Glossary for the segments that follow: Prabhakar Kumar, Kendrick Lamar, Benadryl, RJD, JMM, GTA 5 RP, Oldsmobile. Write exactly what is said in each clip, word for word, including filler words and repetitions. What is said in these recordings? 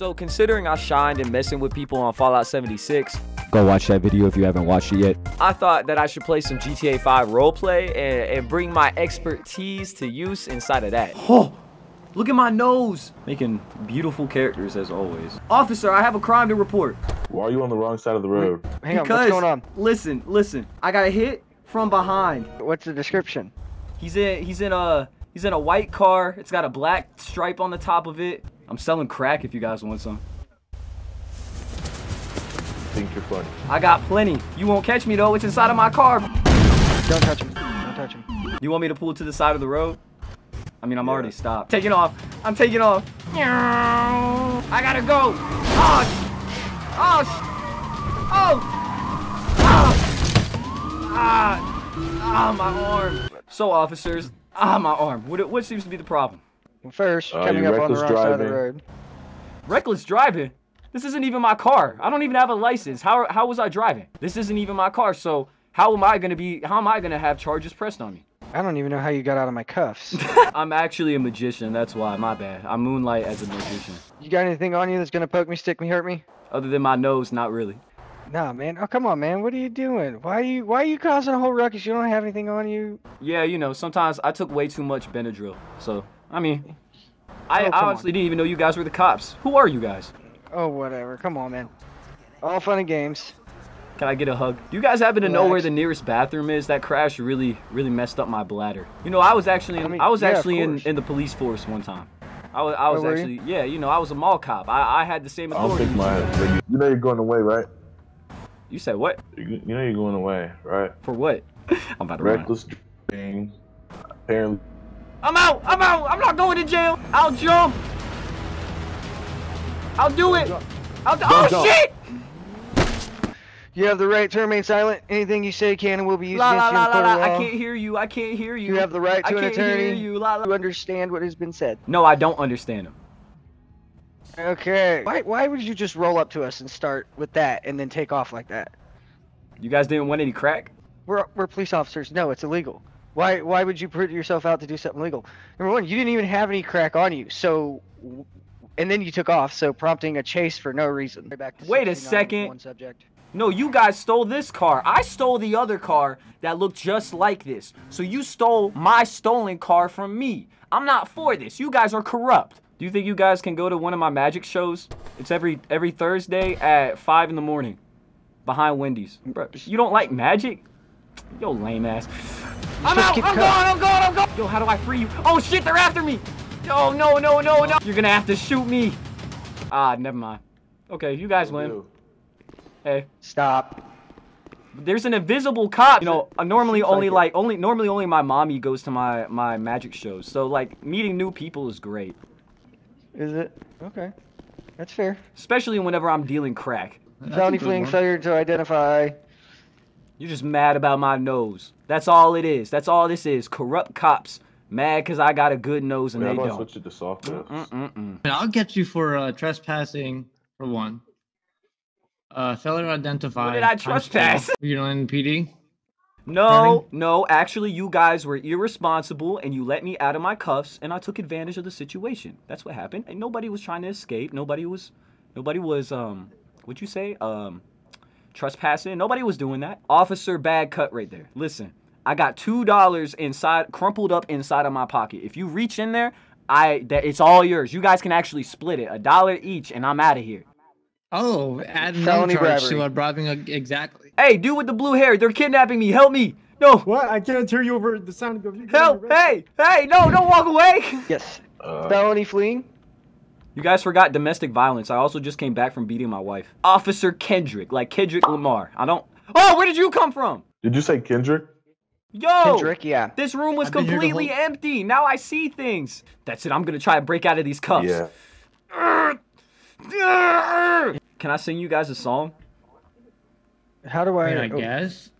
So considering I shined in messing with people on Fallout seventy-six, go watch that video if you haven't watched it yet, I thought that I should play some G T A five roleplay and, and bring my expertise to use inside of that. Oh, look at my nose. Making beautiful characters as always. Officer, I have a crime to report. Why are you on the wrong side of the road? Hang on, because, what's going on? Listen, listen, I got a hit from behind. What's the description? He's in, he's in a, he's in a white car. It's got a black stripe on the top of it. I'm selling crack if you guys want some. Think you're funny. I got plenty. You won't catch me though. It's inside of my car. Don't touch him. Don't touch him. You want me to pull to the side of the road? I mean, I'm yeah. already stopped. Taking off. I'm taking off. I gotta go. Oh. Oh. Oh. Oh. Ah. Ah, my arm. So, officers. Ah, my arm. What? What seems to be the problem? First, uh, coming up on the wrong driving. side of the road. Reckless driving. This isn't even my car. I don't even have a license. How how was I driving? This isn't even my car. So how am I gonna be? How am I gonna have charges pressed on me? I don't even know how you got out of my cuffs. I'm actually a magician. That's why. My bad. I moonlight as a magician. You got anything on you that's gonna poke me, stick me, hurt me? Other than my nose, not really. Nah, man. Oh, come on, man. What are you doing? Why are you why are you causing a whole ruckus? You don't have anything on you. Yeah, you know. Sometimes I took way too much Benadryl. So I mean, oh, I honestly didn't even know you guys were the cops. Who are you guys? Oh, whatever. Come on, man. All fun and games. Can I get a hug? Do you guys happen to Relax. know where the nearest bathroom is? That crash really, really messed up my bladder. You know, I was actually in, I mean, I was yeah, actually in, in the police force one time. I was, I was oh, actually, you? yeah, you know, I was a mall cop. I, I had the same authority. I'll my you. you know you're going away, right? You said what? You know you're going away, right? For what? I'm about to Reckless run. Reckless Apparently. I'm out. I'm out. I'm not going to jail. I'll jump. I'll do it! I'll do oh jump. Shit! You have the right to remain silent. Anything you say can and will be used la, against la, you in la, la. I can't hear you. I can't hear you. You have the right to I an attorney. You. La, la. You understand what has been said. No, I don't understand him. Okay. Why, why would you just roll up to us and start with that and then take off like that? You guys didn't want any crack? We're, we're police officers. No, it's illegal. Why, why would you put yourself out to do something legal? Number one, you didn't even have any crack on you, so... And then you took off, so prompting a chase for no reason. Back to Wait a second. One subject. No, you guys stole this car. I stole the other car that looked just like this. So you stole my stolen car from me. I'm not for this. You guys are corrupt. Do you think you guys can go to one of my magic shows? It's every every Thursday at five in the morning, behind Wendy's. Bro, you don't like magic? Yo, lame ass. I'm out. I'm going. I'm going. I'm going. Yo, how do I free you? Oh shit, they're after me. Oh, no, no, no, no. You're gonna have to shoot me. Ah, never mind. Okay, you guys win. Hey. Stop. There's an invisible cop. You know, normally only like, only normally only my mommy goes to my, my magic shows. So, like, meeting new people is great. Is it? Okay. That's fair. Especially whenever I'm dealing crack. Felony fleeing failure to identify. You're just mad about my nose. That's all it is. That's all this is. Corrupt cops. Mad because I got a good nose and Man, they I'm don't. Switch it to soft mm -mm -mm -mm. I'll get you for uh, trespassing for one. Uh, failure to identify. What did I trespass? You know, in P D? No, Burning? no. Actually, you guys were irresponsible and you let me out of my cuffs and I took advantage of the situation. That's what happened. And nobody was trying to escape. Nobody was, nobody was, um, what'd you say? Um, trespassing. Nobody was doing that. Officer, bad cut right there. Listen. I got two dollars inside, crumpled up inside of my pocket. If you reach in there, I that it's all yours. You guys can actually split it, a dollar each, and I'm out of here. Oh, add felony charge to bribing exactly. Hey, dude with the blue hair, they're kidnapping me. Help me! No. What? I can't hear you over the sound of your help! Hey, hey, no, don't walk away. Yes. Uh, felony fleeing. You guys forgot domestic violence. I also just came back from beating my wife. Officer Kendrick, like Kendrick Lamar. I don't. Oh, where did you come from? Did you say Kendrick? Yo, Kendrick, yeah. This room was completely whole... empty. Now I see things. That's it. I'm going to try to break out of these cuffs. Yeah. Can I sing you guys a song? How do I... I, mean, I guess.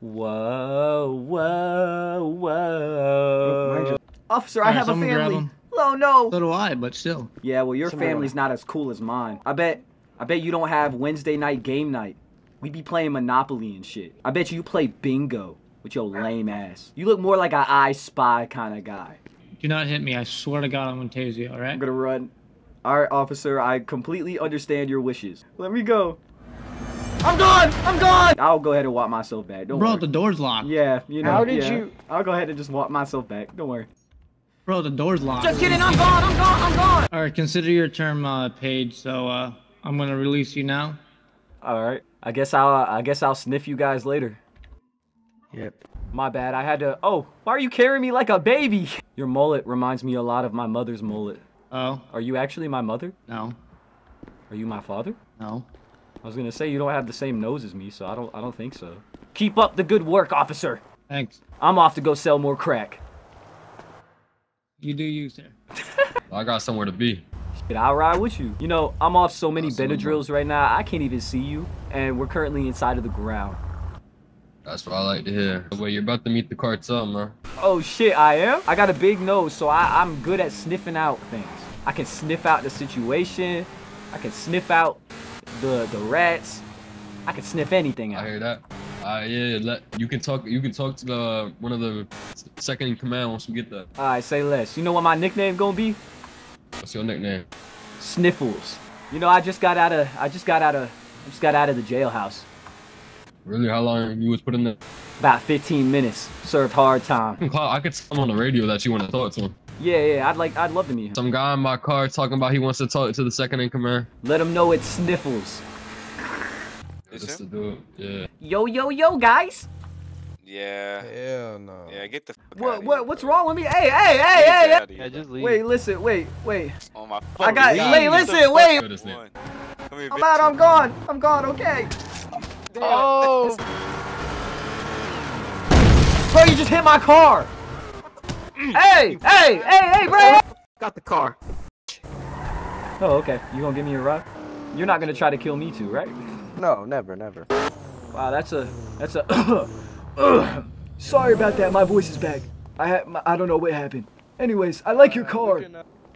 Whoa, whoa, whoa. Just... Officer, I right, have a family. Oh, no. So do I, but still. Yeah, well, your Somebody family's not as cool as mine. I bet, I bet you don't have Wednesday night game night. We be playing Monopoly and shit. I bet you play bingo. With your lame ass. You look more like an I Spy kind of guy. Do not hit me. I swear to God, I'm gonna tase you, all right? I'm gonna run. Alright, officer, I completely understand your wishes. Let me go. I'm gone! I'm gone! I'll go ahead and walk myself back. Don't Bro, worry. the door's locked. Yeah, you know. How did yeah. you... I'll go ahead and just walk myself back. Don't worry. Bro, the door's locked. Just kidding. I'm gone. I'm gone. I'm gone. Alright, consider your term, uh, Paige. So, uh, I'm gonna release you now. Alright. I guess I'll, uh, I guess I'll sniff you guys later. Yep. My bad. I had to... Oh, why are you carrying me like a baby? Your mullet reminds me a lot of my mother's mullet. Oh. Are you actually my mother? No. Are you my father? No. I was gonna say you don't have the same nose as me, so I don't I don't think so. Keep up the good work, officer. Thanks. I'm off to go sell more crack. You do you, sir. I got somewhere to be. Shit, I'll ride with you. You know, I'm off so many Benadryls right now, I can't even see you, and we're currently inside of the ground. That's what I like to hear. Well, you're about to meet the cartel, man. Oh shit, I am? I got a big nose, so I, I'm good at sniffing out things. I can sniff out the situation. I can sniff out the the rats. I can sniff anything out. I hear that. Uh, yeah, let, you can talk. You can talk to the one of the second in command once we get that. All right, say less. You know what my nickname gonna be? What's your nickname? Sniffles. You know, I just got out of. I just got out of. I just got out of the jailhouse. Really? How long you was put in there? About fifteen minutes. Served hard time. I could tell him on the radio that you want to talk to him. Yeah, yeah, I'd like, I'd love to meet him. Some guy in my car talking about he wants to talk to the second in command. Let him know it's Sniffles. That's the dude. Yeah. Yo, yo, yo, guys. Yeah. Hell no. Yeah, get the. Fuck what? Out what? Here, what's bro. wrong with me? Hey, hey, hey, hey! Yeah, hey. Just leave. Wait, listen, wait, wait. Oh my. Fuck I got. God. Wait, listen, wait. Here, I'm out. I'm gone. I'm gone. Okay. Damn. Oh. Bro, you just hit my car. Hey! Hey! Hey! Hey, bro! Got the car. Oh, okay. You gonna give me a ride? You're not gonna try to kill me too, right? No, never, never. Wow, that's a... That's a... Sorry about that, my voice is back. I ha my, I don't know what happened. Anyways, I like your car.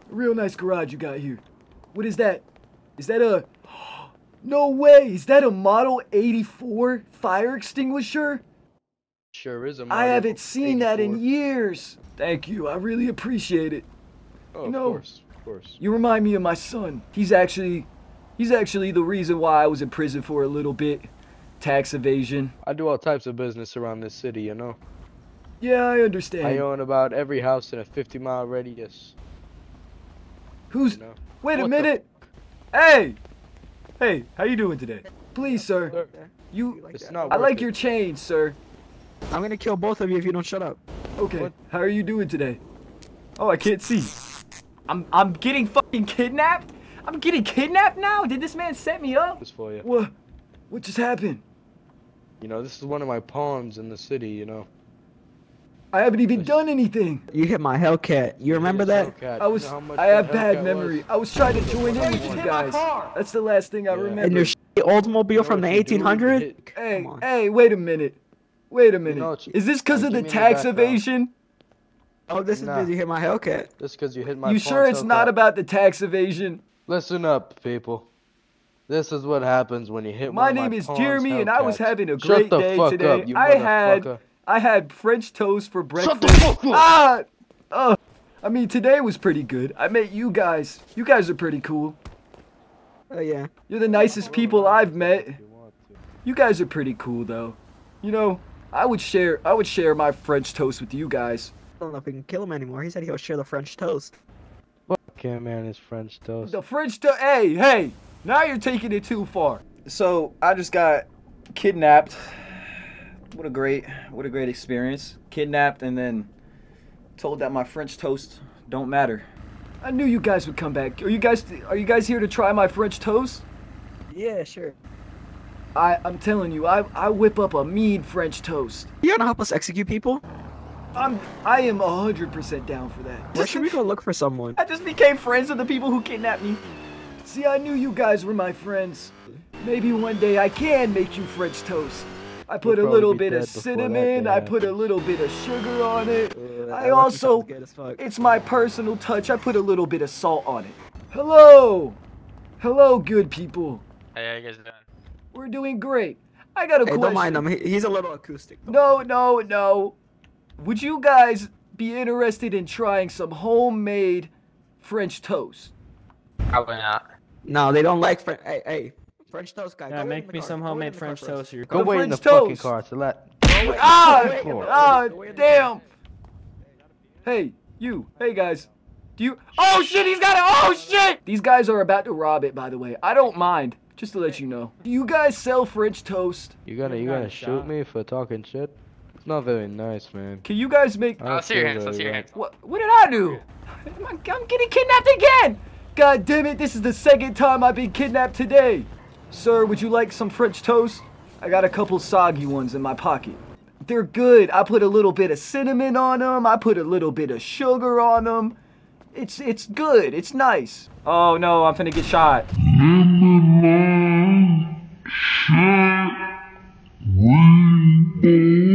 Real nice garage you got here. What is that? Is that a... No way! Is that a Model eighty-four fire extinguisher? Sure is a Model I haven't seen eighty-four. That in years. Thank you. I really appreciate it. Oh, you know, of course, of course. You remind me of my son. He's actually, he's actually the reason why I was in prison for a little bit. Tax evasion. I do all types of business around this city, you know. Yeah, I understand. I own about every house in a fifty mile radius. Who's? You know? Wait what a minute. The... Hey, hey, how you doing today? Please, sir. sir. You. Like it's not I like it. your chain, sir. I'm gonna kill both of you if you don't shut up. Okay, what? How are you doing today? Oh, I can't see. I'm I'm getting fucking kidnapped? I'm getting kidnapped now? Did this man set me up? This for you. What? What just happened? You know, this is one of my pawns in the city, you know. I haven't even done anything. You hit my Hellcat. You remember that? Hellcat. I was you know I have bad Hellcat memory. Was? I was trying to join in with you guys. That's the last thing yeah. I remember. And your shitty Oldsmobile you know from the eighteen hundred? Hey, hey, wait a minute. Wait a minute. You know, is this because of the tax evasion? Oh, this nah. is because you hit my Hellcat. This because you hit my. You sure it's Hellcat. Not about the tax evasion? Listen up, people. This is what happens when you hit my. One name of my is Jeremy, Hellcats. And I was having a great day today. Up, I had I had French toast for breakfast. Shut the fuck up. Ah, uh, I mean today was pretty good. I met you guys. You guys are pretty cool. Oh yeah. You're the nicest people I've met. You guys are pretty cool though. You know. I would share I would share my French toast with you guys. I don't know if we can kill him anymore. He said he'll share the French toast. Fuck him, man, his French toast. The French toast. Hey, hey. Now you're taking it too far. So, I just got kidnapped. What a great what a great experience. Kidnapped and then told that my French toast don't matter. I knew you guys would come back. Are you guys are you guys here to try my French toast? Yeah, sure. I, I'm telling you, I, I whip up a mean French toast. You gonna help us execute people? I'm, I am one hundred percent down for that. Where should we go look for someone? I just became friends with the people who kidnapped me. See, I knew you guys were my friends. Maybe one day I can make you French toast. I put You'll a little bit of cinnamon, I put a little bit of sugar on it. Uh, I also, it's my personal touch, I put a little bit of salt on it. Hello! Hello, good people. Hey, how you guys doing? We're doing great. I got a hey, question. Don't mind him. He's a little acoustic. No, no, no. Would you guys be interested in trying some homemade French toast? Probably not. No, they don't like French. Hey, hey, French toast guy. Yeah, go make me car. some homemade French toast. Or go, go wait in the toast. fucking car, Celeste. So ah! Oh, oh damn! Hey, you. Hey, guys. Do you? Oh shit! He's got it! Oh shit! These guys are about to rob it. By the way, I don't mind. Just to let you know. Do you guys sell French toast? You gonna, you gonna shoot me for talking shit? It's not very nice, man. Can you guys make? I'll see your hands. I'll see your hands. What? What did I do? I'm getting kidnapped again! God damn it! This is the second time I've been kidnapped today. Sir, would you like some French toast? I got a couple soggy ones in my pocket. They're good. I put a little bit of cinnamon on them. I put a little bit of sugar on them. It's it's good. It's nice. Oh no, I'm finna get shot. Shit.